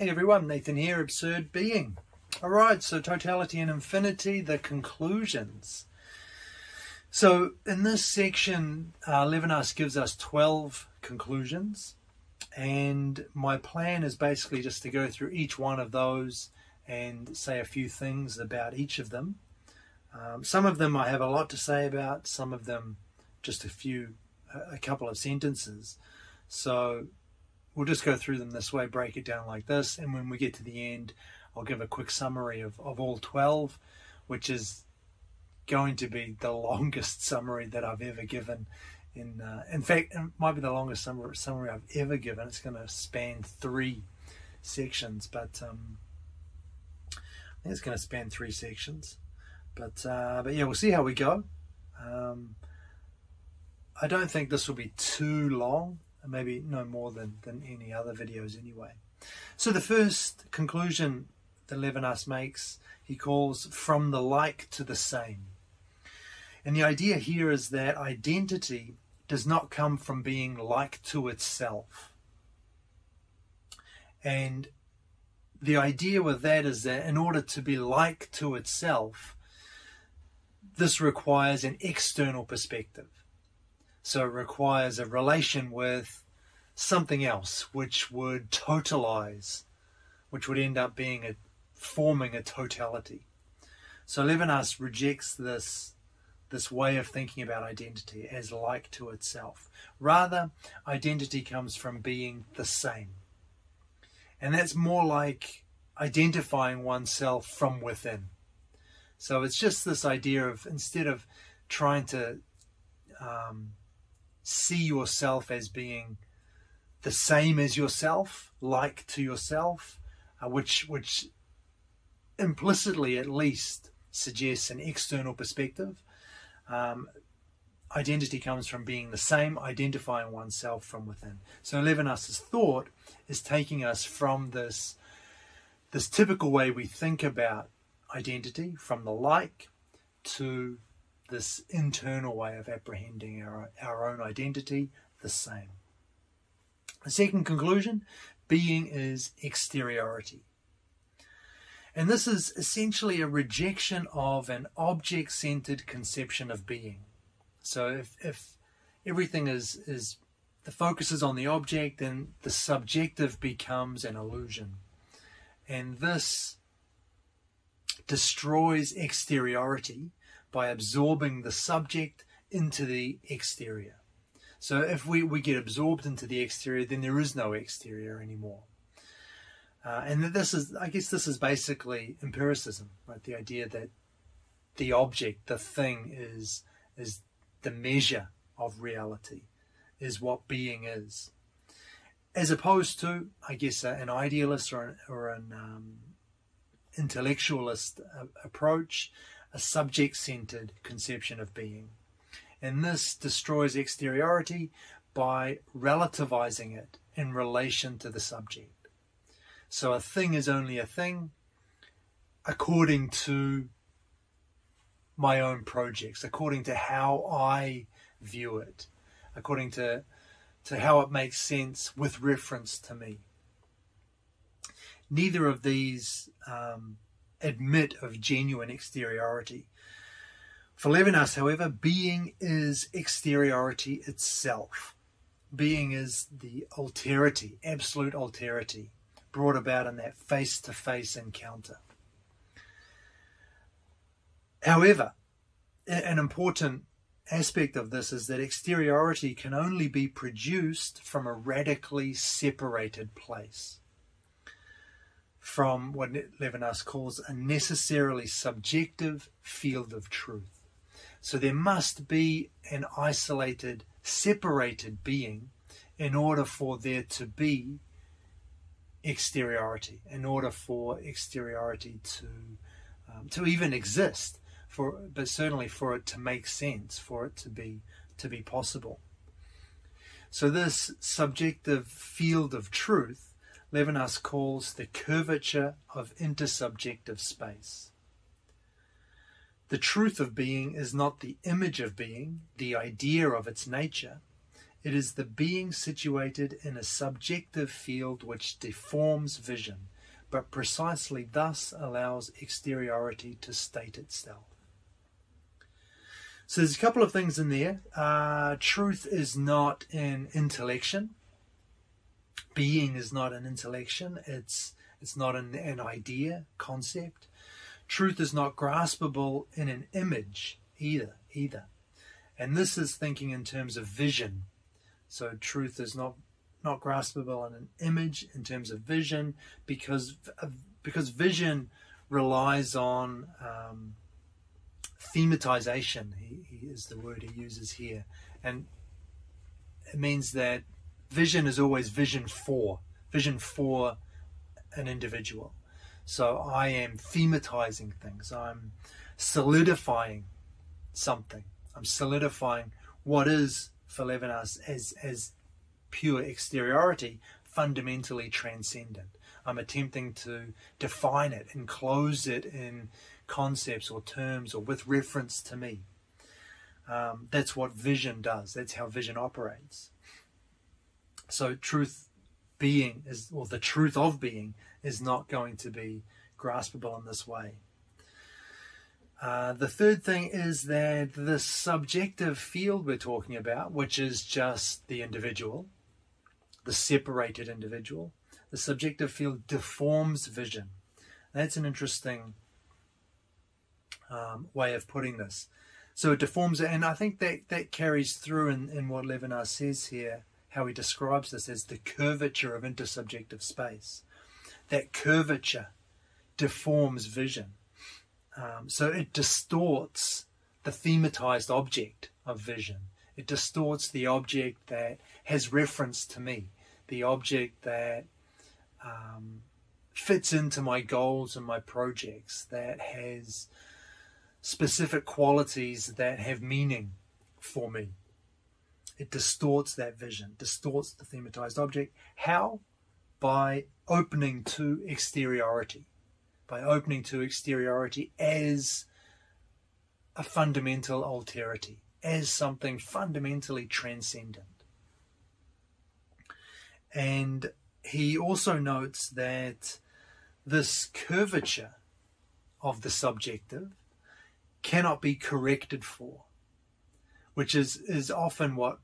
Hey everyone, Nathan here, Absurd Being. Alright, so Totality and Infinity, the conclusions. So in this section, Levinas gives us 12 conclusions, and my plan is basically just to go through each one of those and say a few things about each of them. Some of them I have a lot to say about, some of them just a couple of sentences. So we'll just go through them this way, break it down like this, and when we get to the end, I'll give a quick summary of all 12, which is going to be the longest summary that I've ever given. In fact, it might be the longest summary I've ever given. It's going to span three sections, but I think it's going to span three sections. But yeah, we'll see how we go. I don't think this will be too long. Maybe no more than any other videos anyway. So the first conclusion that Levinas makes, he calls from the like to the same. And the idea here is that identity does not come from being like to itself. And the idea with that is that in order to be like to itself, this requires an external perspective. So it requires a relation with something else, which would totalize, which would end up being forming a totality. So Levinas rejects this way of thinking about identity as like to itself. Rather, identity comes from being the same. And that's more like identifying oneself from within. So it's just this idea of, instead of trying to see yourself as being the same as yourself, like to yourself, which implicitly at least suggests an external perspective. Identity comes from being the same, identifying oneself from within. So Levinas's thought is taking us from this typical way we think about identity, from the like, to this internal way of apprehending our own identity, the same. The second conclusion, being is exteriority. And this is essentially a rejection of an object-centered conception of being. So if everything is the focus is on the object, then the subjective becomes an illusion. And this destroys exteriority by absorbing the subject into the exterior. So if we get absorbed into the exterior, then there is no exterior anymore. And this is, I guess this is basically empiricism, right? The idea that the object, the thing is the measure of reality, is what being is. As opposed to, I guess, an idealist or an intellectualist approach, a subject-centered conception of being. And this destroys exteriority by relativizing it in relation to the subject. So a thing is only a thing according to my own projects, according to how I view it, according to how it makes sense with reference to me. Neither of these admit of genuine exteriority. For Levinas, however, being is exteriority itself. Being is the alterity, absolute alterity, brought about in that face-to-face encounter. However, an important aspect of this is that exteriority can only be produced from a radically separated place, from what Levinas calls a necessarily subjective field of truth. So there must be an isolated, separated being in order for there to be exteriority, in order for exteriority to even exist, but certainly for it to make sense, for it to be possible. So this subjective field of truth, Levinas calls the curvature of intersubjective space. The truth of being is not the image of being, the idea of its nature. It is the being situated in a subjective field which deforms vision, but precisely thus allows exteriority to state itself. So there's a couple of things in there. Truth is not an intellection. Being is not an intellection. It's not an idea, concept. Truth is not graspable in an image either. And this is thinking in terms of vision. So truth is not graspable in an image in terms of vision, because vision relies on thematization, is the word he uses here, and it means that vision is always vision for an individual. So I am thematizing things, I'm solidifying something, I'm solidifying what is for Levinas as pure exteriority fundamentally transcendent. I'm attempting to define it, enclose it in concepts or terms or with reference to me. That's what vision does. That's how vision operates. So truth being is, or the truth of being is not going to be graspable in this way. The third thing is that this subjective field we're talking about, which is just the individual, the separated individual, the subjective field deforms vision. That's an interesting way of putting this. So it deforms it, and I think that carries through in what Levinas says here, how he describes this as the curvature of intersubjective space. That curvature deforms vision. So it distorts the thematized object of vision. It distorts the object that has reference to me, the object that fits into my goals and my projects, that has specific qualities that have meaning for me. It distorts that vision, distorts the thematized object. How? By opening to exteriority. By opening to exteriority as a fundamental alterity, as something fundamentally transcendent. And he also notes that this curvature of the subjective cannot be corrected for, which is often what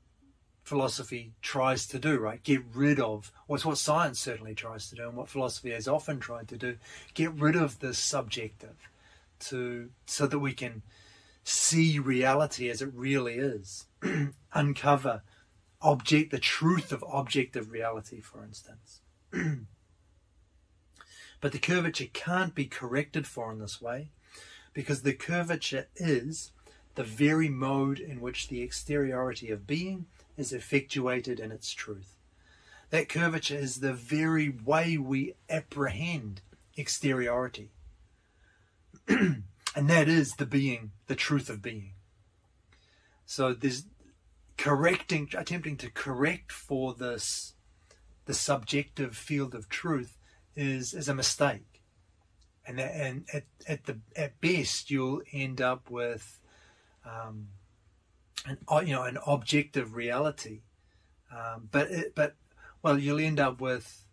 philosophy tries to do, right? Get rid of, or it's what science certainly tries to do, and what philosophy has often tried to do, get rid of the subjective so that we can see reality as it really is, uncover the truth of objective reality, for instance. But the curvature can't be corrected for in this way, because the curvature is the very mode in which the exteriority of being is effectuated in its truth. That curvature is the very way we apprehend exteriority. And that is the being, the truth of being. So there's attempting to correct for this, the subjective field of truth is a mistake. And at best, you'll end up with an objective reality, but you'll end up with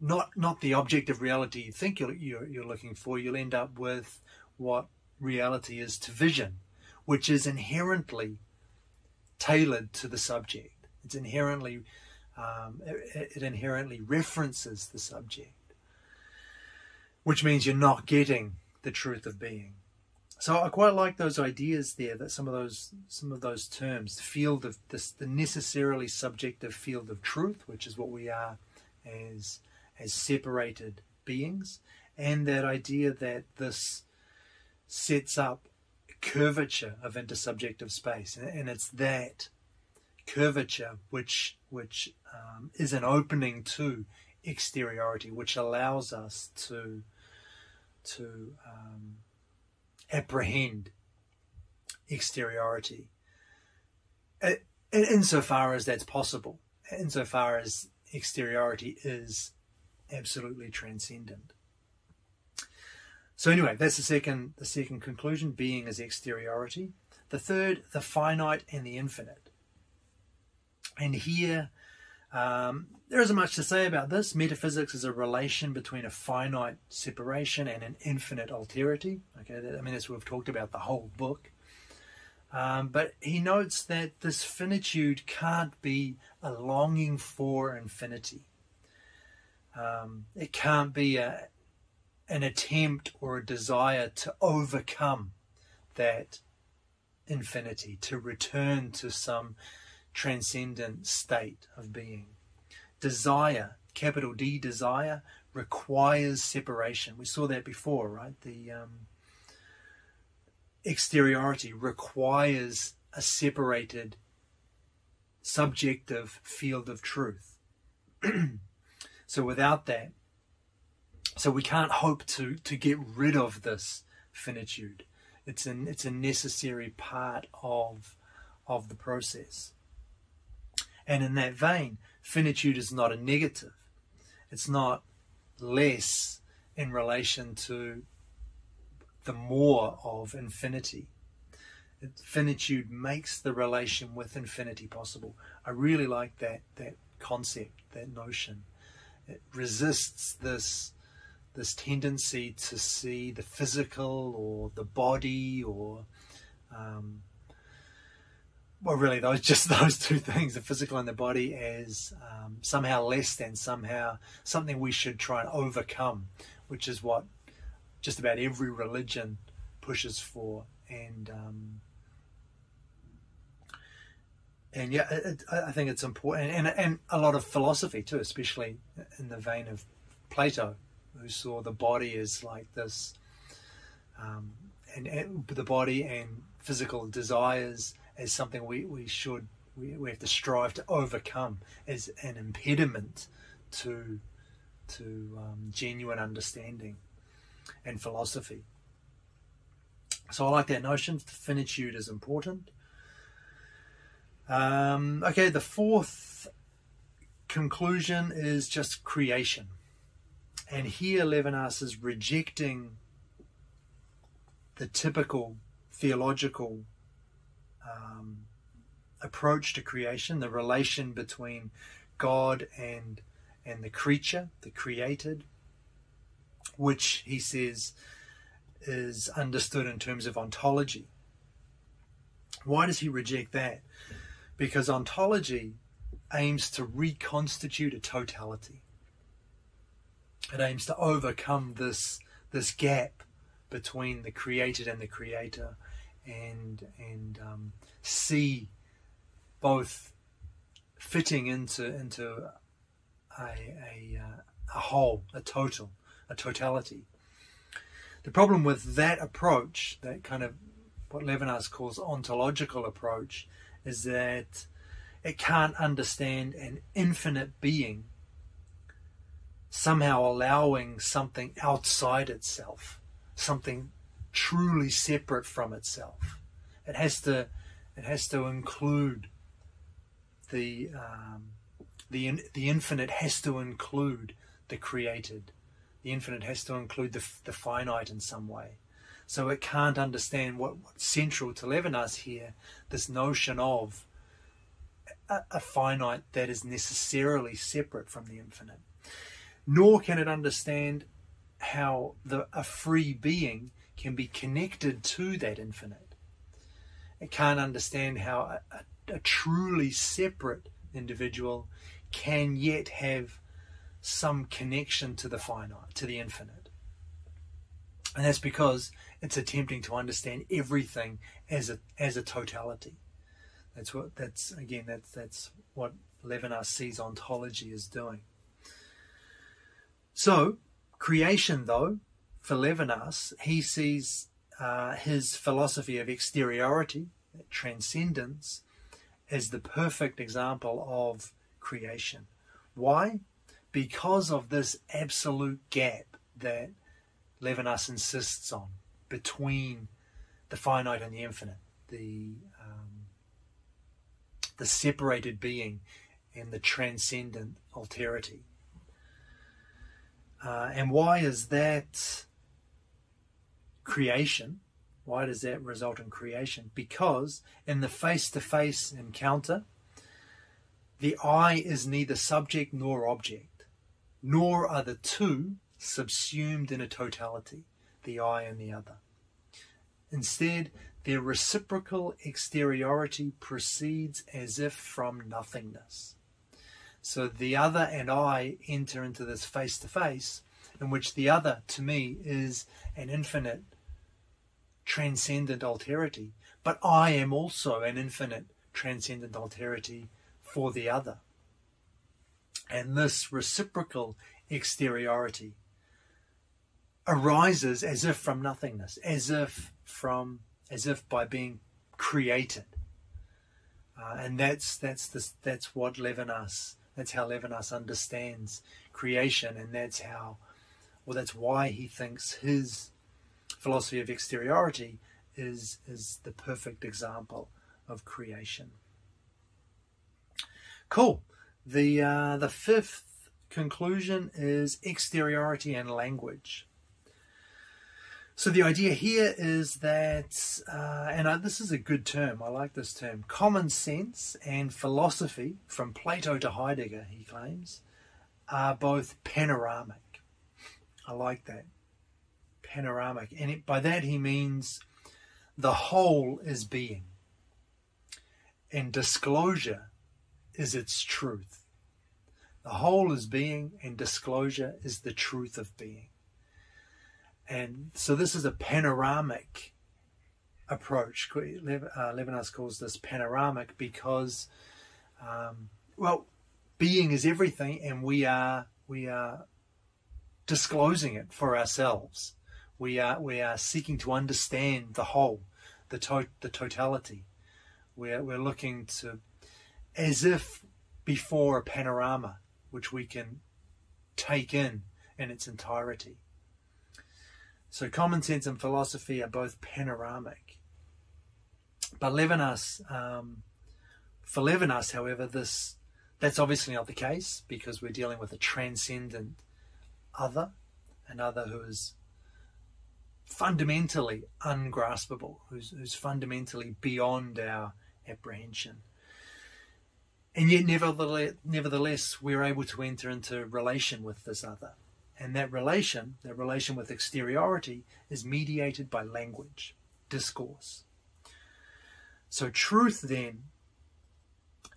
not the objective reality you think you're looking for. You'll end up with what reality is to vision, which is inherently tailored to the subject. It's inherently it inherently references the subject, which means you're not getting the truth of being. So I quite like those ideas there, that some of those terms, the field of this, the necessarily subjective field of truth, which is what we are as separated beings, and that idea that this sets up curvature of intersubjective space, and it's that curvature which is an opening to exteriority, which allows us to apprehend exteriority, insofar as that's possible, insofar as exteriority is absolutely transcendent. So anyway, that's the second conclusion: being is exteriority. The third, the finite and the infinite. And here, there isn't much to say about this. Metaphysics is a relation between a finite separation and an infinite alterity. Okay, I mean, that's what we've talked about the whole book. But he notes that this finitude can't be a longing for infinity. It can't be an attempt or a desire to overcome that infinity, to return to some transcendent state of being. Desire, capital D, desire, requires separation. We saw that before, right? The exteriority requires a separated subjective field of truth. So without that, so we can't hope to get rid of this finitude. It's a necessary part of the process. And in that vein, finitude is not a negative. It's not less in relation to the more of infinity. Finitude makes the relation with infinity possible. I really like that concept, that notion. It resists this tendency to see the physical or the body or well, really, just those two things, the physical and the body, as somehow less than, somehow something we should try and overcome, which is what just about every religion pushes for. And yeah, I think it's important, and a lot of philosophy too, especially in the vein of Plato, who saw the body as like this, and the body and physical desires as something we have to strive to overcome as an impediment to genuine understanding and philosophy. So I like that notion. Finitude is important. Okay, the fourth conclusion is just creation. And here Levinas is rejecting the typical theological approach to creation, the relation between God and the creature, the created, which he says is understood in terms of ontology. Why does he reject that? Because ontology aims to reconstitute a totality. It aims to overcome this gap between the created and the creator, and see both fitting into a whole, a total, a totality. The problem with that approach, that kind of what Levinas calls ontological approach, is that it can't understand an infinite being somehow allowing something outside itself, something truly separate from itself. It has to include the infinite, has to include the created. The infinite has to include the finite in some way. So it can't understand what's central to Levinas here, this notion of a finite that is necessarily separate from the infinite. Nor can it understand how a free being can be connected to that infinite. It can't understand how a truly separate individual can yet have some connection to the finite, to the infinite. And that's because it's attempting to understand everything as a totality. That's what Levinas sees ontology as doing. So creation, though, for Levinas, he sees his philosophy of exteriority, transcendence, as the perfect example of creation. Why? Because of this absolute gap that Levinas insists on between the finite and the infinite, the separated being and the transcendent alterity. And why is that creation? Why does that result in creation? Because in the face-to-face encounter, The I is neither subject nor object, nor are the two subsumed in a totality, the I and the other. Instead, their reciprocal exteriority proceeds as if from nothingness. So the other and I enter into this face-to-face in which the other, to me, is an infinite, transcendent alterity, but I am also an infinite, transcendent alterity for the other. And this reciprocal exteriority arises as if from nothingness, as if by being created, and that's what Levinas, that's how Levinas understands creation, and that's how, well, that's why he thinks his philosophy of exteriority is the perfect example of creation. Cool. The fifth conclusion is exteriority and language. So the idea here is that, this is a good term, I like this term, common sense and philosophy, from Plato to Heidegger, he claims, are both panoramic. I like that, panoramic. And it, by that he means the whole is being, and disclosure is its truth. The whole is being, and disclosure is the truth of being. And so this is a panoramic approach. Levinas calls this panoramic because, well, being is everything, and we are disclosing it for ourselves. We are seeking to understand the whole, the totality. We're looking to, as if before a panorama, which we can take in its entirety. So common sense and philosophy are both panoramic. But Levinas, for Levinas, however, that's obviously not the case, because we're dealing with a transcendent other, an other who is fundamentally ungraspable, who's fundamentally beyond our apprehension. And yet nevertheless, we're able to enter into relation with this other. And that relation with exteriority is mediated by language, discourse. So truth then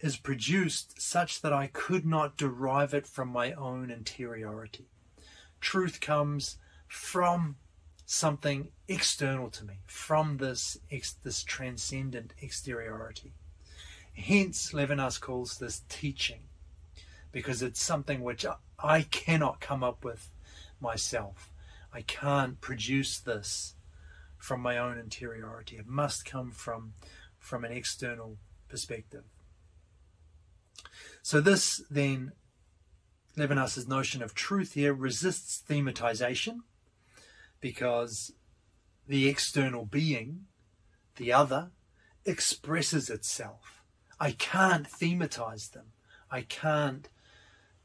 is produced such that I could not derive it from my own interiority. Truth comes from something external to me, from this transcendent exteriority. Hence, Levinas calls this teaching, because it's something which I cannot come up with myself. I can't produce this from my own interiority. It must come from an external perspective. So this then, Levinas's notion of truth here resists thematization, because the external being, the other, expresses itself. I can't thematize them. I can't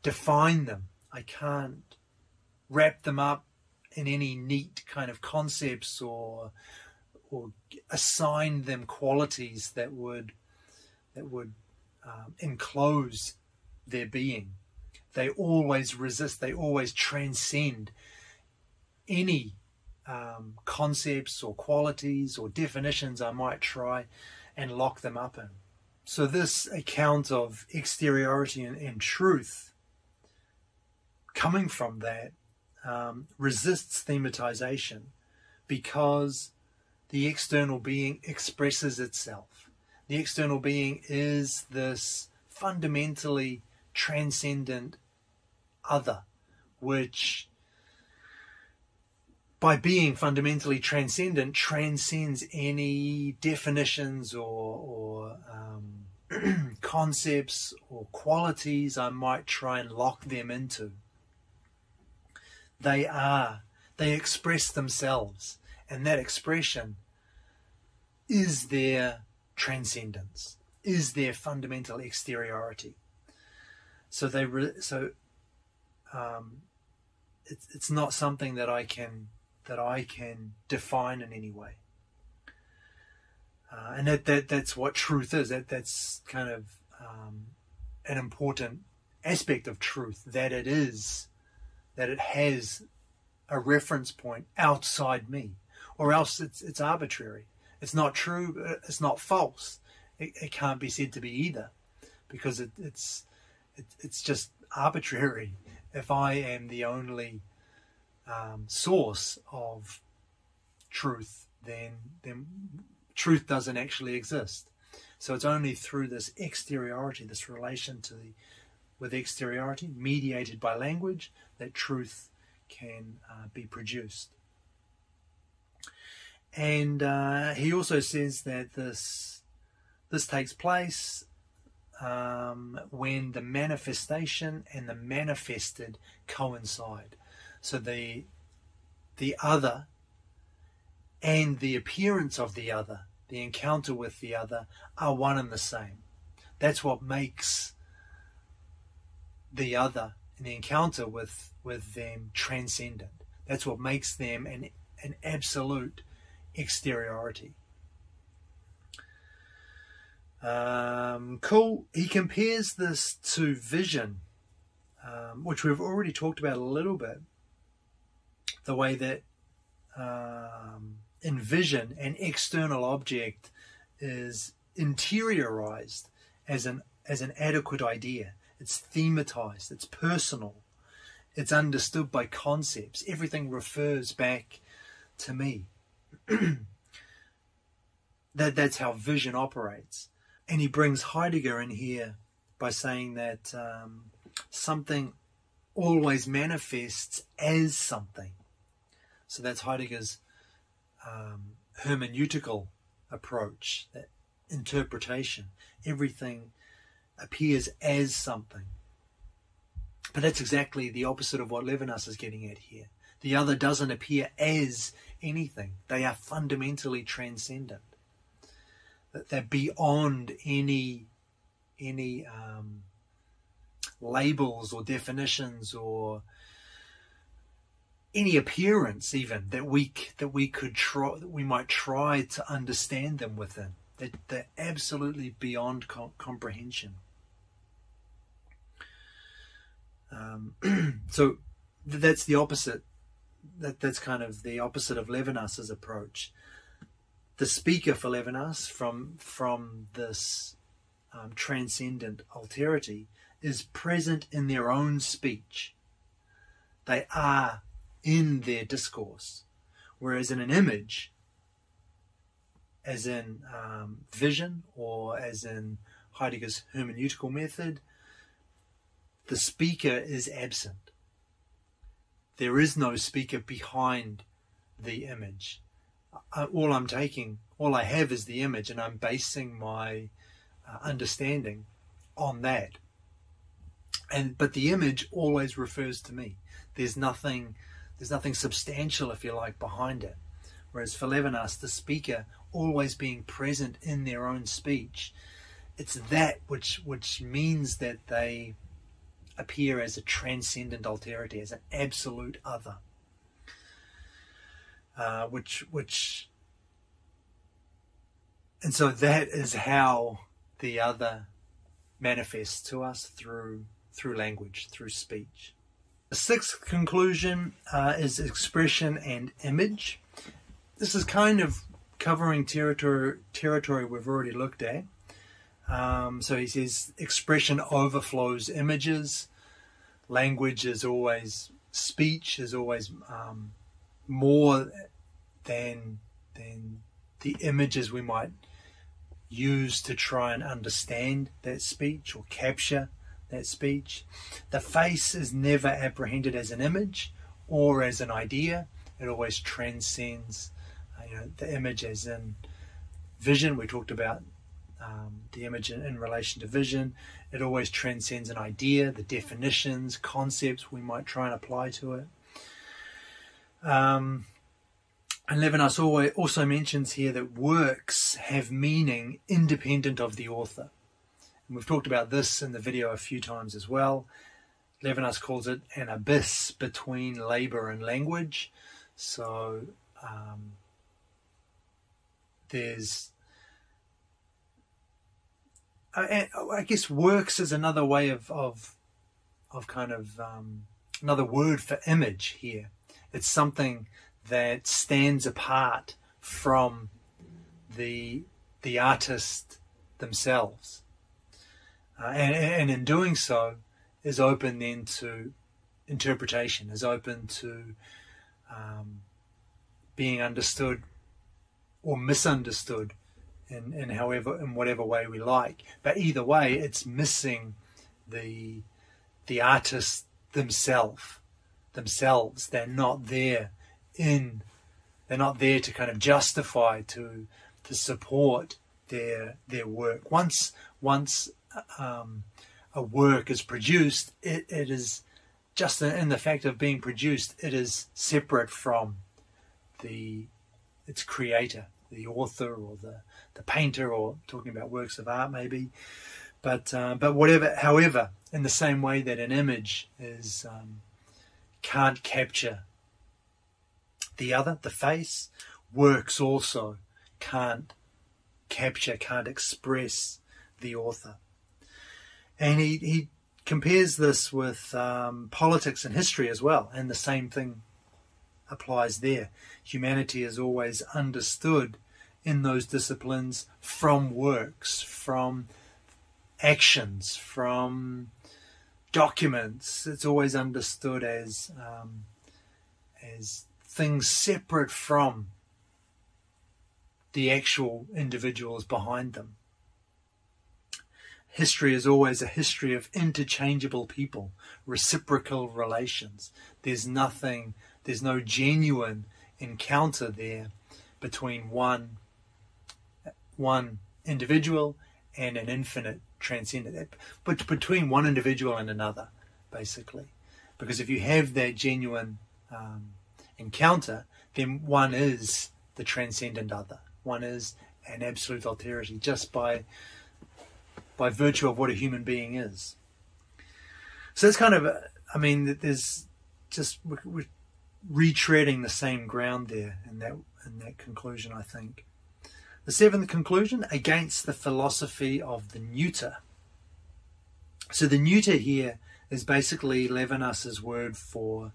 define them. I can't wrap them up in any neat kind of concepts or assign them qualities that would enclose their being. They always resist. They always transcend any concepts or qualities or definitions I might try and lock them up in. So this account of exteriority and truth coming from that resists thematization, because the external being expresses itself. The external being is this fundamentally transcendent other, which by being fundamentally transcendent transcends any definitions or concepts or qualities I might try and lock them into. They express themselves, and that expression is their transcendence, is their fundamental exteriority. So it's not something that I can define in any way. And that's what truth is. That's kind of an important aspect of truth, that it is, that it has a reference point outside me, or else it's arbitrary. It's not true, it's not false. It can't be said to be either, because it's just arbitrary. If I am the only source of truth, then truth doesn't actually exist. So it's only through this exteriority, this relation to the with exteriority mediated by language, that truth can be produced. And he also says that this takes place when the manifestation and the manifested coincide. So the other and the appearance of the other, the encounter with the other, are one and the same. That's what makes the other and the encounter with them transcendent. That's what makes them an absolute exteriority. Cool. He compares this to vision, which we've already talked about a little bit. The way that in vision, an external object is interiorized as an adequate idea. It's thematized, it's personal, it's understood by concepts. Everything refers back to me. That's how vision operates. And he brings Heidegger in here by saying that something always manifests as something. So that's Heidegger's hermeneutical approach, that interpretation. Everything appears as something. But that's exactly the opposite of what Levinas is getting at here. The other doesn't appear as anything. They are fundamentally transcendent. That they're beyond any labels or definitions or any appearance even that we might try to understand them within. That they're absolutely beyond comprehension. So that's the opposite. That's kind of the opposite of Levinas's approach. The speaker for Levinas from this transcendent alterity is present in their own speech. They are in their discourse. Whereas in an image, as in vision or as in Heidegger's hermeneutical method, the speaker is absent. There is no speaker behind the image. All I have is the image, and I'm basing my understanding on that. But the image always refers to me. There's nothing substantial, if you like, behind it. Whereas for Levinas, the speaker always being present in their own speech, it's that which means that they appear as a transcendent alterity, as an absolute other, and so that is how the other manifests to us through language, through speech. The sixth conclusion is expression and image. This is kind of covering territory we've already looked at. So he says expression overflows images. Speech is always more than the images we might use to try and understand that speech or capture that speech. The face is never apprehended as an image or as an idea. It always transcends the image, as in vision. We talked about the image in relation to vision. It always transcends an idea, the definitions, concepts we might try and apply to it. And Levinas also mentions here that works have meaning independent of the author. And we've talked about this in the video a few times as well. Levinas calls it an abyss between labor and language. So I guess works is another way of kind of another word for image here. It's something that stands apart from the artist themselves, and in doing so is open then to interpretation, is open to being understood or misunderstood in whatever way we like. But either way, it's missing the artist themselves. They're not there to kind of justify, to support their work. Once a work is produced, it is just in the fact of being produced, it is separate from its creator, the author or the painter, or talking about works of art maybe, but whatever. However, in the same way that an image is can't capture the other, the face, works also can't capture, can't express the author. And he compares this with politics and history as well, and the same thing applies there. Humanity is always understood in those disciplines from works, from actions, from documents. It's always understood as things separate from the actual individuals behind them. History is always a history of interchangeable people, reciprocal relations. There's no genuine encounter there between one individual and an infinite transcendent, but between one individual and another, basically. Because if you have that genuine encounter, then one is the transcendent other. One is an absolute alterity just by virtue of what a human being is. So it's kind of, I mean, there's just, we're retreading the same ground there in that conclusion, I think. The seventh conclusion, against the philosophy of the neuter. So the neuter here is basically Levinas's word for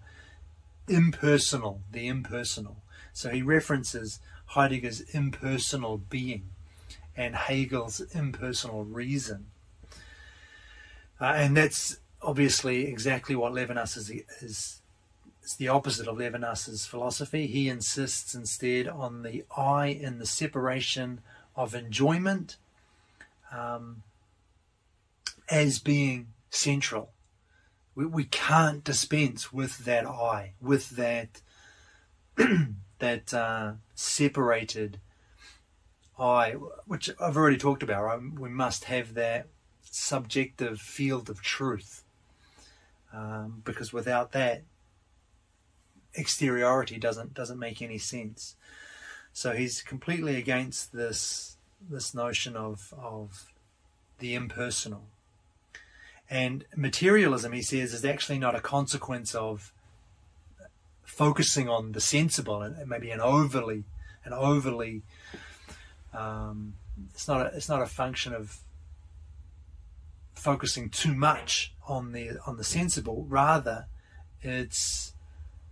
impersonal, the impersonal. So he references Heidegger's impersonal being and Hegel's impersonal reason. And that's obviously exactly what Levinas is. It's the opposite of Levinas's philosophy. He insists instead on the I in the separation of enjoyment as being central. We can't dispense with that I, with that that separated I, which I've already talked about. Right? We must have that subjective field of truth, because without that, exteriority doesn't make any sense. So he's completely against this notion of the impersonal. And materialism, he says, is actually not a consequence of focusing on the sensible, and maybe an overly it's not a function of focusing too much on the sensible. Rather, it's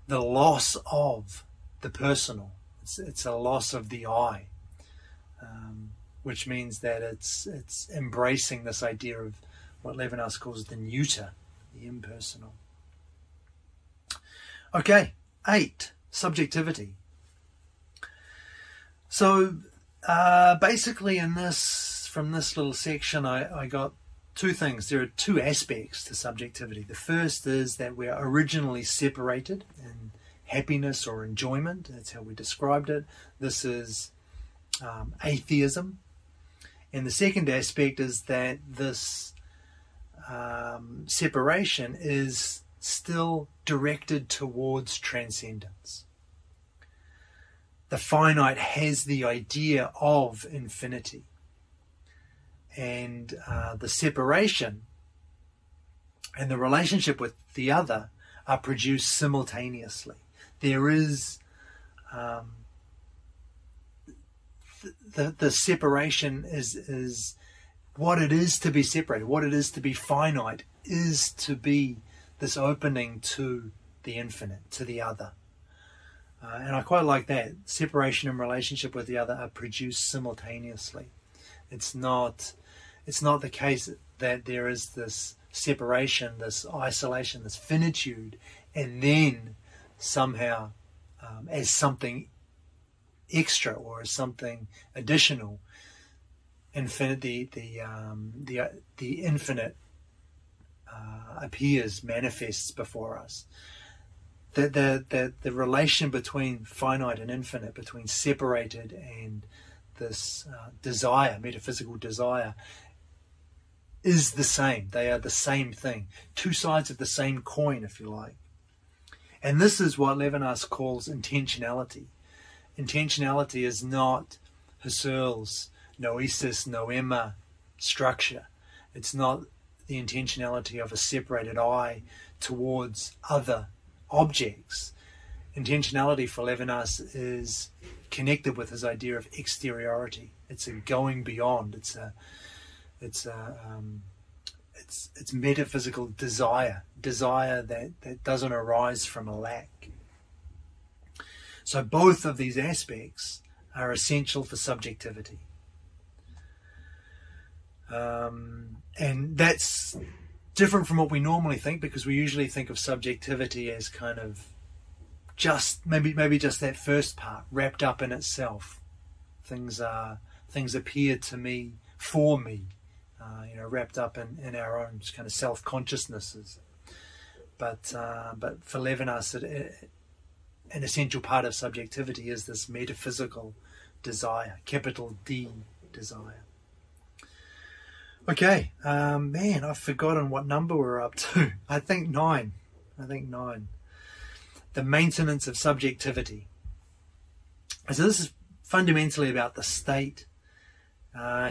the loss of the personal. It's a loss of the I, which means that it's embracing this idea of what Levinas calls the neuter, the impersonal. Okay, 8, subjectivity. So basically, from this little section, I got two things. There are two aspects to subjectivity. The first is that we're originally separated in happiness or enjoyment. That's how we described it. This is atheism. And the second aspect is that this separation is still directed towards transcendence. The finite has the idea of infinity. And the separation and the relationship with the other are produced simultaneously. There is the separation is what it is to be separated, what it is to be finite, is to be this opening to the infinite, to the other. And I quite like that. Separation and relationship with the other are produced simultaneously. It's not the case that there is this separation, this isolation, this finitude, and then somehow as something extra or as something additional, infinity, the infinite appears, manifests before us. The relation between finite and infinite, between separated and this desire, metaphysical desire, is the same. They are the same thing. Two sides of the same coin, if you like. And this is what Levinas calls intentionality. Intentionality is not Husserl's noesis, noema structure. It's not the intentionality of a separated I towards other objects. Intentionality for Levinas is connected with his idea of exteriority. It's a going beyond. It's metaphysical desire that doesn't arise from a lack. So both of these aspects are essential for subjectivity. And that's different from what we normally think, because we usually think of subjectivity as kind of just maybe just that first part wrapped up in itself. Things appear to me, for me, wrapped up in our own kind of self-consciousnesses. But for Levinas, an essential part of subjectivity is this metaphysical desire, capital D desire. Okay, man, I've forgotten what number we're up to. I think 9. The maintenance of subjectivity. So this is fundamentally about the state.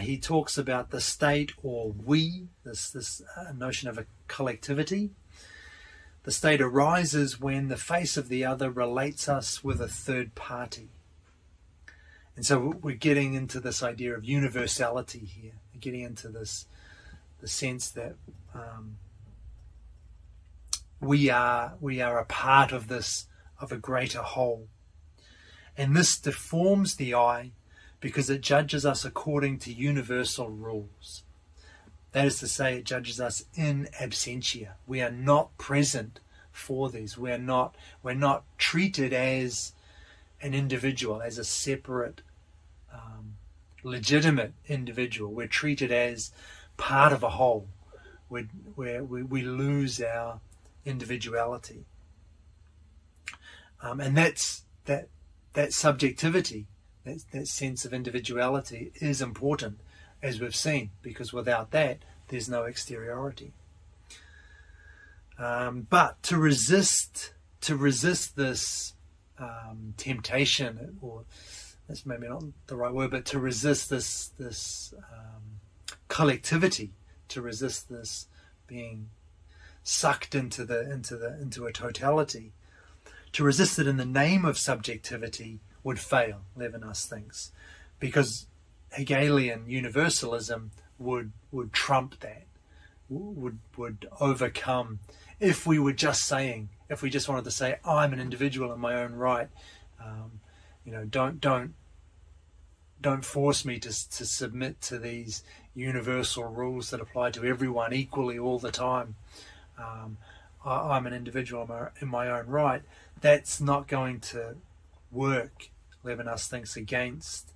He talks about the state, or we, this notion of a collectivity. The state arises when the face of the other relates us with a third party. And so we're getting into this idea of universality here. We're getting into the sense that we are a part of this, of a greater whole. And this deforms the I because it judges us according to universal rules. That is to say, it judges us in absentia. We are not present for these. We're not treated as an individual, as a separate, legitimate individual. We're treated as part of a whole. We lose our individuality, and that subjectivity, that sense of individuality, is important, as we've seen, because without that, there's no exteriority. But to resist this temptation, or that's maybe not the right word, but to resist this collectivity, to resist this being sucked into a totality, to resist it in the name of subjectivity would fail, Levinas thinks, because Hegelian universalism would trump that, would overcome. If we were just saying, if we just wanted to say, I'm an individual in my own right, don't force me to submit to these universal rules that apply to everyone equally all the time. I'm an individual in my own right. That's not going to work, Levinas thinks, against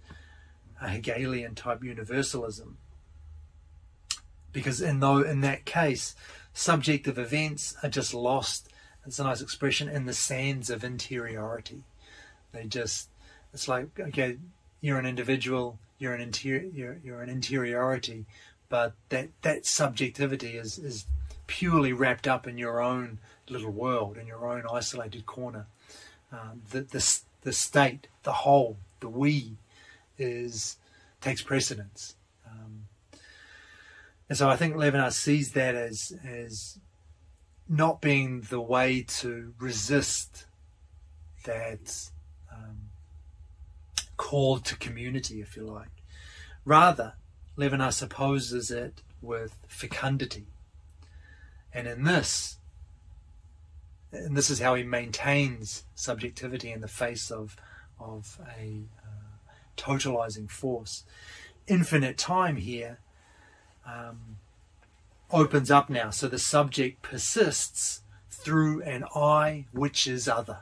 a Hegelian type universalism, because in that case, subjective events are just lost. It's a nice expression, in the sands of interiority. It's like, okay, you're an individual, you're an interiority, but that subjectivity is purely wrapped up in your own little world, in your own isolated corner. The state, the whole, the we, takes precedence. And so I think Levinas sees that as not being the way to resist that call to community, if you like. Rather, Levinas opposes it with fecundity. And in this is how he maintains subjectivity in the face of a totalizing force. Infinite time here opens up now. So the subject persists through an I which is other.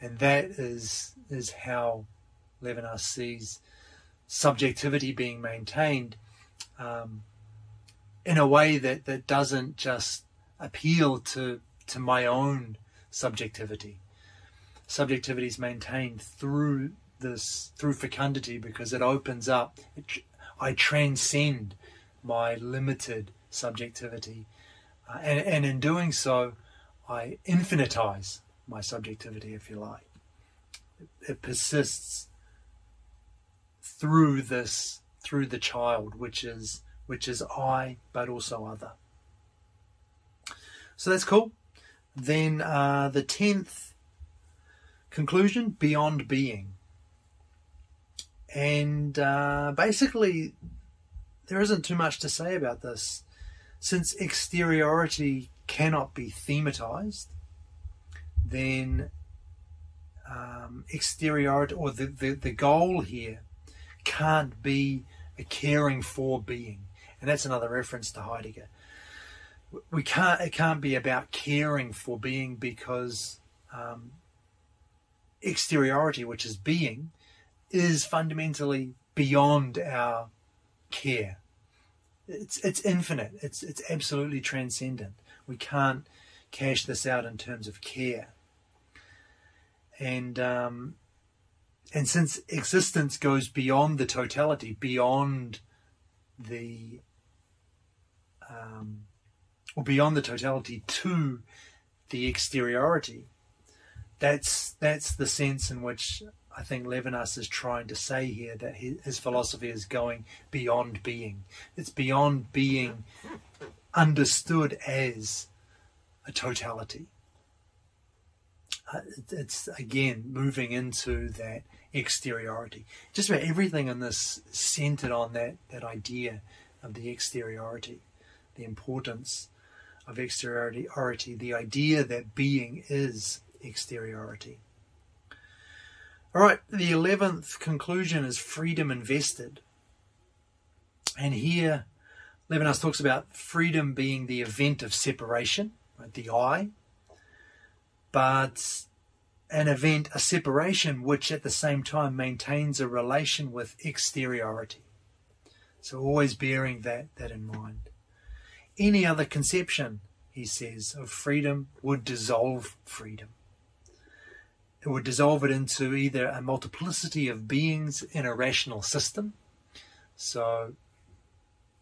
And that is how Levinas sees subjectivity being maintained in a way that doesn't just appeal to my own subjectivity. Subjectivity is maintained through this, through fecundity, because it opens up. I transcend my limited subjectivity, and in doing so, I infinitize my subjectivity, if you like. It persists through this, through the child, which is I, but also other. So that's cool. Then the 10th conclusion: beyond being. And basically, there isn't too much to say about this, since exteriority cannot be thematized. Then exteriority, or the goal here, can't be a caring for being, and that's another reference to Heidegger. It can't be about caring for being, because exteriority, which is being, is fundamentally beyond our care. It's infinite. It's absolutely transcendent. We can't cash this out in terms of care. And since existence goes beyond the totality, beyond the totality to the exteriority, that's the sense in which I think Levinas is trying to say here, that his philosophy is going beyond being. It's beyond being understood as a totality. It's again moving into that exteriority. Just about everything in this centered on that idea of the exteriority, the importance of exteriority, the idea that being is exteriority. All right, the 11th conclusion is freedom invested. And here Levinas talks about freedom being the event of separation, right, the I, but an event, a separation, which at the same time maintains a relation with exteriority. So always bearing that in mind. Any other conception, he says, of freedom would dissolve freedom. It would dissolve it into either a multiplicity of beings in a rational system. So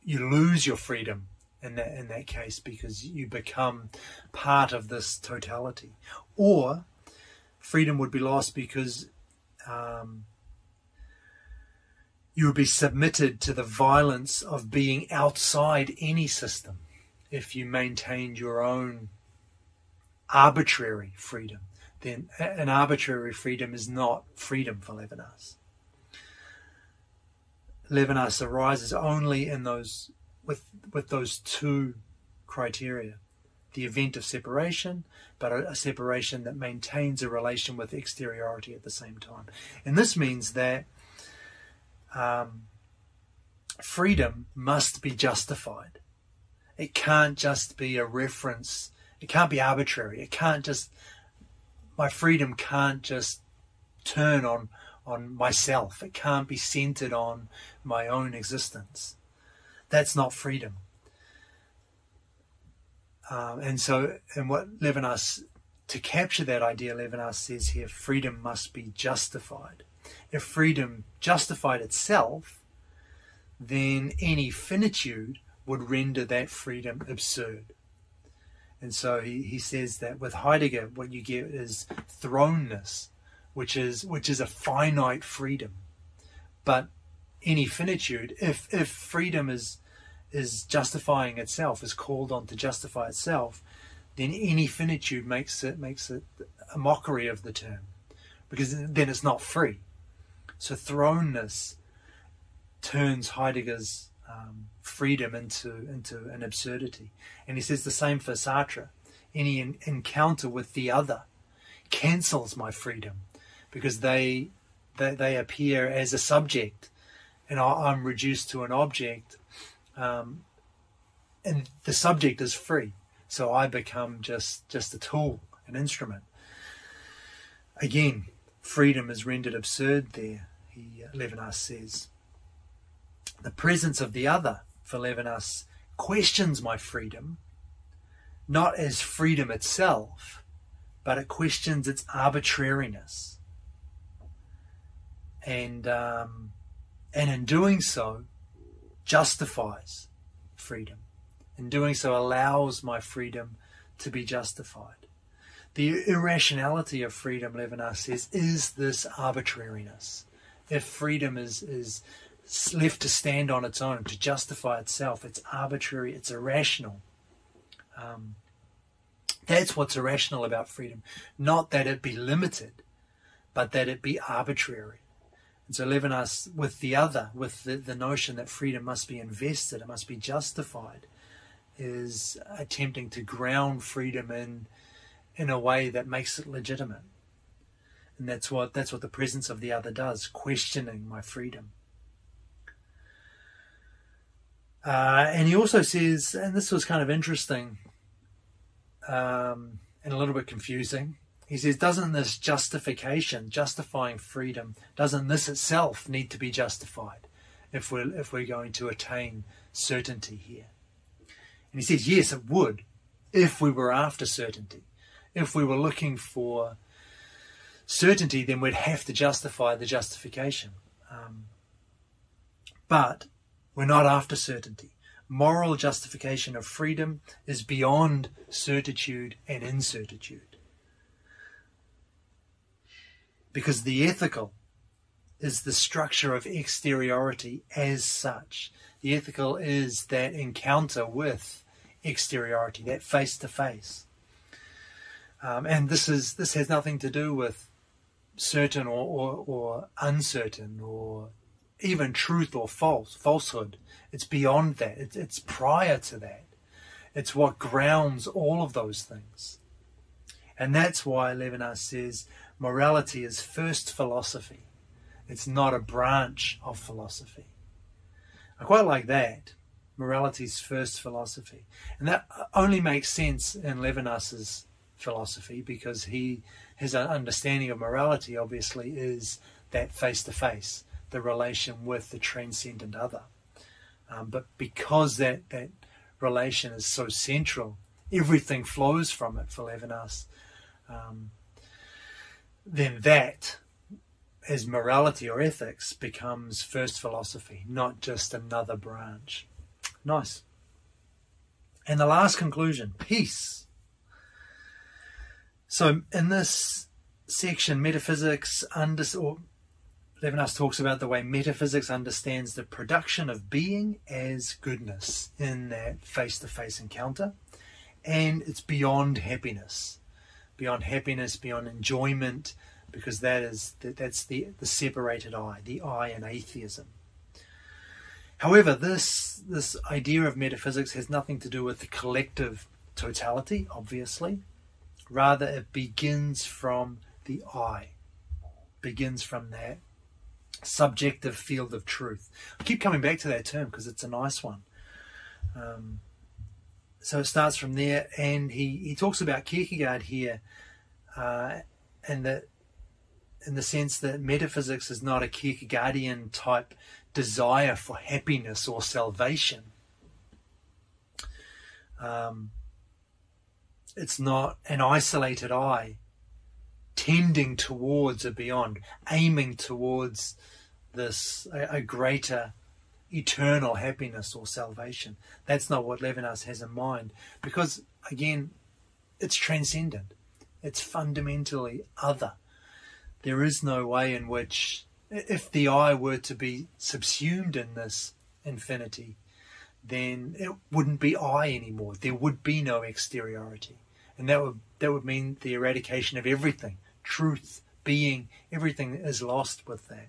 you lose your freedom in that case, because you become part of this totality. Or freedom would be lost because you would be submitted to the violence of being outside any system if you maintained your own arbitrary freedom. Then an arbitrary freedom is not freedom for Levinas. Levinas arises only in those with those two criteria: the event of separation, but a separation that maintains a relation with exteriority at the same time. And this means that freedom must be justified. It can't just be a reference. It can't be arbitrary. It can't just... my freedom can't just turn on myself. It can't be centered on my own existence. That's not freedom. And so, and what Levinas, to capture that idea, Levinas says here, freedom must be justified. If freedom justified itself, then any finitude would render that freedom absurd. And so he says that with Heidegger, what you get is thrownness, which is a finite freedom. But any finitude, if freedom is justifying itself, is called on to justify itself, then any finitude makes it a mockery of the term, because then it's not free. So thrownness turns Heidegger's freedom into an absurdity. And he says the same for Sartre. Any encounter with the other cancels my freedom, because they appear as a subject, and I'm reduced to an object, and the subject is free, so I become just a tool, an instrument. Again, freedom is rendered absurd there, Levinas says. The presence of the other, for Levinas, questions my freedom, not as freedom itself, but it questions its arbitrariness. And in doing so, justifies freedom. In doing so, allows my freedom to be justified. The irrationality of freedom, Levinas says, is this arbitrariness. If freedom is left to stand on its own, to justify itself, it's arbitrary, it's irrational. That's what's irrational about freedom. Not that it be limited, but that it be arbitrary. And so Levinas, with the other, with the notion that freedom must be invested, it must be justified, is attempting to ground freedom in a way that makes it legitimate. And that's what the presence of the other does, questioning my freedom. And he also says, and this was kind of interesting and a little bit confusing, he says, doesn't this justification, justifying freedom, doesn't this itself need to be justified if we're going to attain certainty here? And he says, yes, it would, if we were after certainty. If we were looking for certainty, then we'd have to justify the justification. But we're not after certainty. Moral justification of freedom is beyond certitude and incertitude. Because the ethical is the structure of exteriority as such. The ethical is that encounter with exteriority, that face-to-face. And this has nothing to do with certain or uncertain, or even truth or falsehood. It's beyond that. It's prior to that. It's what grounds all of those things. And that's why Levinas says morality is first philosophy. It's not a branch of philosophy. I quite like that. Morality's first philosophy. And that only makes sense in Levinas's philosophy, because his understanding of morality obviously is that face-to-face, the relation with the transcendent other. But because that relation is so central, everything flows from it for Levinas, then that, as morality or ethics, becomes first philosophy, not just another branch. Nice. And the last conclusion, peace. So in this section, Levinas talks about the way metaphysics understands the production of being as goodness in that face-to-face encounter. And it's beyond happiness. Beyond happiness, beyond enjoyment, because that's the separated I, the I in atheism. However, this idea of metaphysics has nothing to do with the collective totality, obviously. Rather, it begins from the I, begins from that subjective field of truth. I keep coming back to that term because it's a nice one. So it starts from there, and he talks about Kierkegaard here, in the sense that metaphysics is not a Kierkegaardian type desire for happiness or salvation. It's not an isolated I tending towards or beyond, aiming towards this a greater eternal happiness or salvation. That's not what Levinas has in mind, because, again, it's transcendent. It's fundamentally other. There is no way in which, if the I were to be subsumed in this infinity, then it wouldn't be I anymore. There would be no exteriority. And that would mean the eradication of everything. Truth, being, everything is lost with that.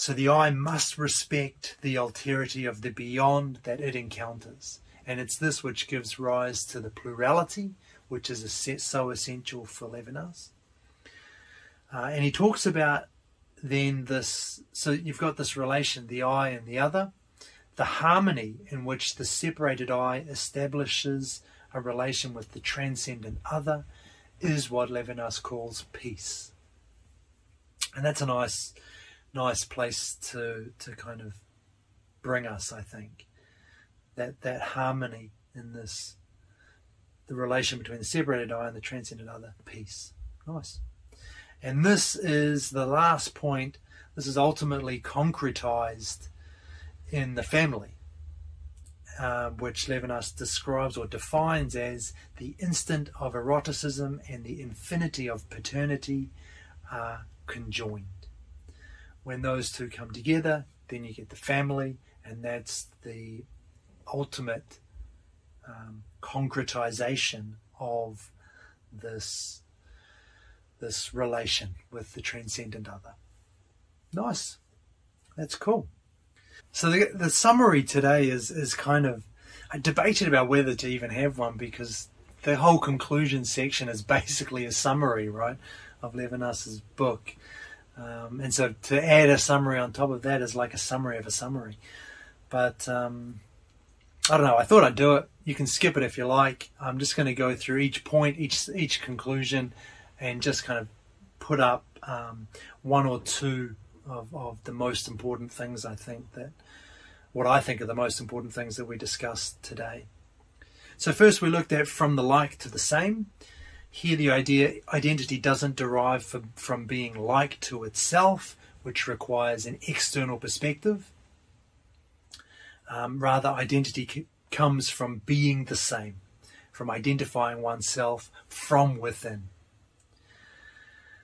So the eye must respect the alterity of the beyond that it encounters. And it's this which gives rise to the plurality, which is so essential for Levinas. And he talks about then this, so you've got this relation, the I and the other, the harmony in which the separated I establishes a relation with the transcendent other is what Levinas calls peace. And that's a nice place to kind of bring us, I think, that harmony in this, the relation between the separated I and the transcendent other, peace. Nice. And this is the last point. This is ultimately concretized in the family, which Levinas describes or defines as the instant of eroticism and the infinity of paternity are conjoined. When those two come together, then you get the family, and that's the ultimate concretization of this relation with the transcendent other. Nice. That's cool. So the summary today is kind of, I debated about whether to even have one, because the whole conclusion section is basically a summary, right, of Levinas's book. And so to add a summary on top of that is like a summary of a summary. But I don't know, I thought I'd do it. You can skip it if you like. I'm just going to go through each point, each conclusion, and just kind of put up one or two of the most important things, I think, that what I think are the most important things that we discussed today. So first we looked at from the like to the same. Here the identity doesn't derive from being like to itself, which requires an external perspective. Rather, identity comes from being the same, from identifying oneself from within.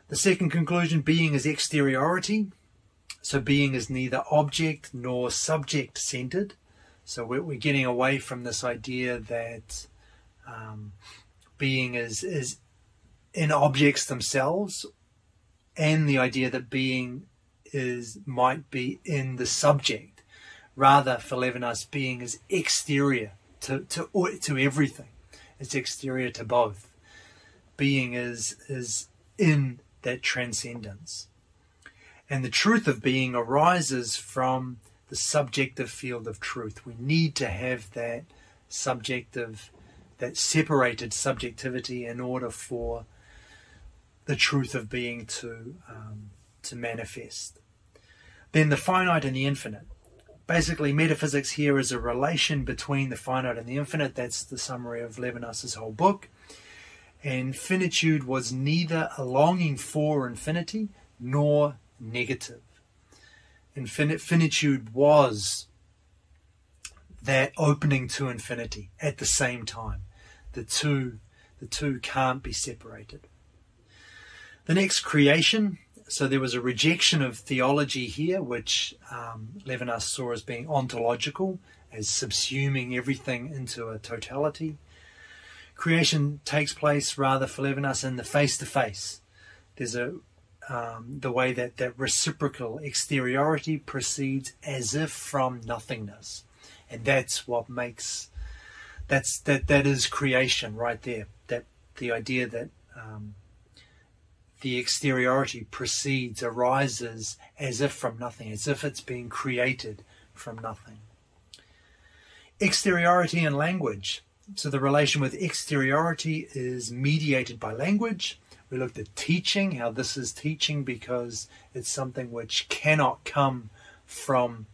The second conclusion, being is exteriority. So being is neither object nor subject-centered. So we're getting away from this idea that being is in objects themselves, and the idea that being might be in the subject. Rather, for Levinas, being is exterior to everything. It's exterior to both. Being is in that transcendence. And the truth of being arises from the subjective field of truth. We need to have that subjective, that separated subjectivity in order for the truth of being to manifest. Then the finite and the infinite. Basically, metaphysics here is a relation between the finite and the infinite. That's the summary of Levinas's whole book. And finitude was neither a longing for infinity nor negative. Finitude was that opening to infinity at the same time. The two can't be separated. The next, creation. So there was a rejection of theology here, which Levinas saw as being ontological, as subsuming everything into a totality. Creation takes place, rather, for Levinas in the face-to-face. There's the way that reciprocal exteriority proceeds as if from nothingness, and that's what makes that is creation right there. That the idea that the exteriority proceeds, arises as if from nothing, as if it's being created from nothing. Exteriority and language. So the relation with exteriority is mediated by language. We looked at teaching, how this is teaching because it's something which cannot come from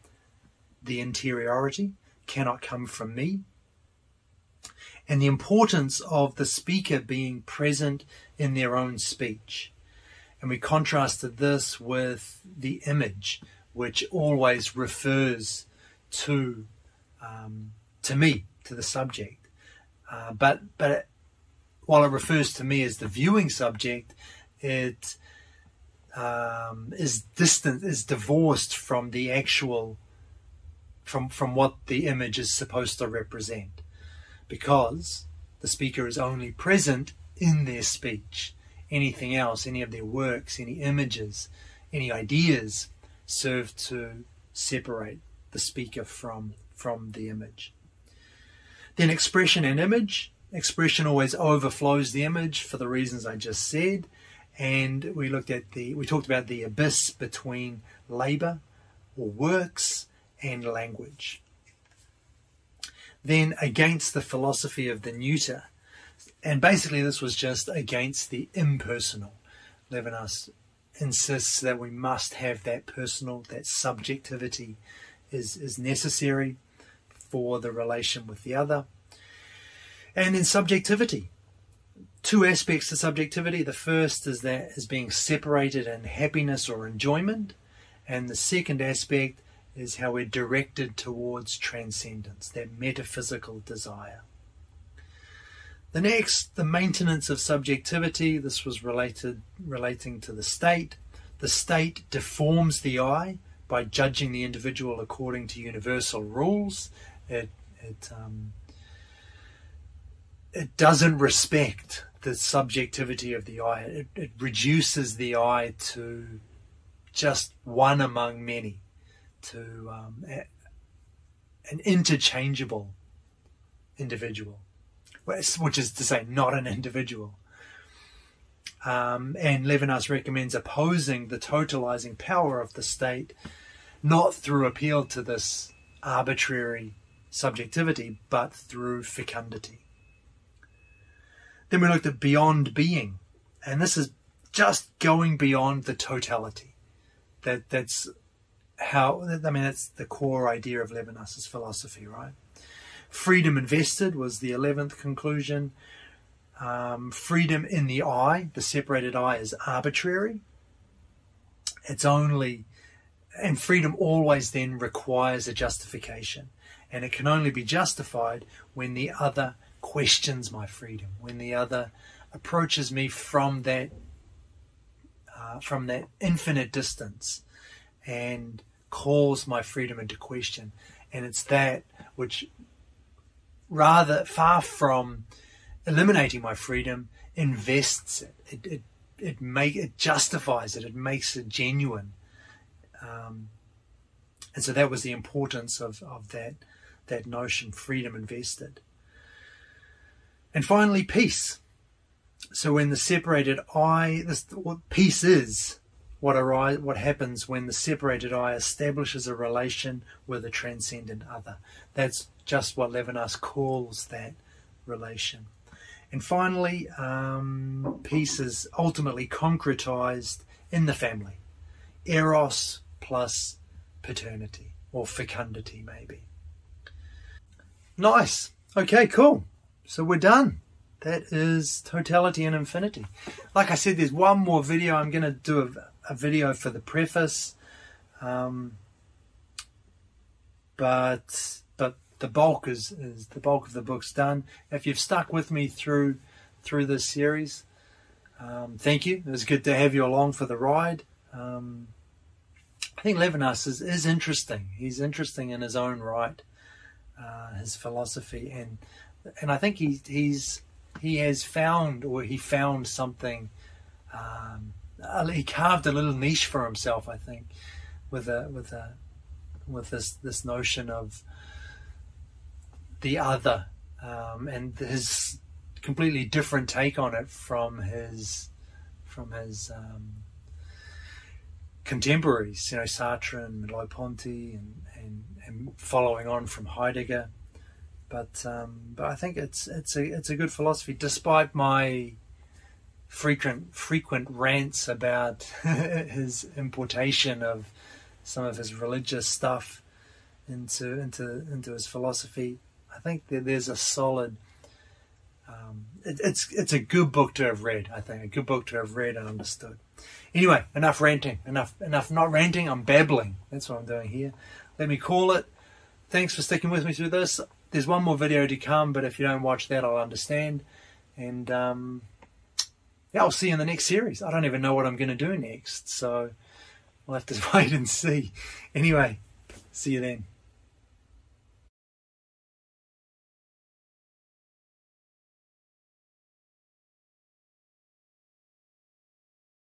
the interiority, cannot come from me. And the importance of the speaker being present in their own speech. And we contrasted this with the image, which always refers to me, to the subject. But while it refers to me as the viewing subject, it is divorced from the actual, from what the image is supposed to represent, because the speaker is only present in their speech. Anything else, any of their works, any images, any ideas serve to separate the speaker from the image. Then expression and image. Expression always overflows the image for the reasons I just said, and we talked about the abyss between labor or works and language. Then against the philosophy of the neuter, and basically this was just against the impersonal. Levinas insists that we must have that personal, that subjectivity is necessary for the relation with the other. And then subjectivity. Two aspects to subjectivity. The first is that is being separated in happiness or enjoyment, and the second aspect is how we're directed towards transcendence, that metaphysical desire. The next, the maintenance of subjectivity. This was relating to the state. The state deforms the I by judging the individual according to universal rules. It doesn't respect the subjectivity of the I. It reduces the I to just one among many, to an interchangeable individual, which is to say not an individual. And Levinas recommends opposing the totalizing power of the state, not through appeal to this arbitrary subjectivity, but through fecundity. Then we looked at beyond being, and this is just going beyond the totality. That's the core idea of Levinas's philosophy, right? Freedom invested was the 11th conclusion. Freedom in the I, the separated I, is arbitrary. And freedom always then requires a justification, and it can only be justified when the other questions my freedom, when the other approaches me from that infinite distance and calls my freedom into question. And it's that which, rather far from eliminating my freedom, invests it. It justifies it. It makes it genuine. And so that was the importance of that notion, freedom invested. And finally, peace. So when the separated I, peace is what happens when the separated I establishes a relation with a transcendent other. That's just what Levinas calls that relation. And finally, peace is ultimately concretized in the family. Eros plus paternity, or fecundity maybe. Nice. Okay, cool. So we're done. That is Totality and Infinity. Like I said, there's one more video. I'm going to do a video for the preface. But the bulk is the bulk of the book's done. If you've stuck with me through this series, thank you. It was good to have you along for the ride. I think Levinas is interesting. He's interesting in his own right, his philosophy, and I think he found something. He carved a little niche for himself, I think, with this notion of the other, and his completely different take on it from his contemporaries, you know, Sartre and Merleau Ponty, and following on from Heidegger. But I think it's a good philosophy, despite my frequent rants about his importation of some of his religious stuff into his philosophy. I think that there's a solid. It's a good book to have read. I think a good book to have read and understood. Anyway, enough ranting. Enough not ranting. I'm babbling. That's what I'm doing here. Let me call it. Thanks for sticking with me through this. There's one more video to come, but if you don't watch that, I'll understand. And yeah, I'll see you in the next series. I don't even know what I'm going to do next, so we'll have to wait and see. Anyway, see you then.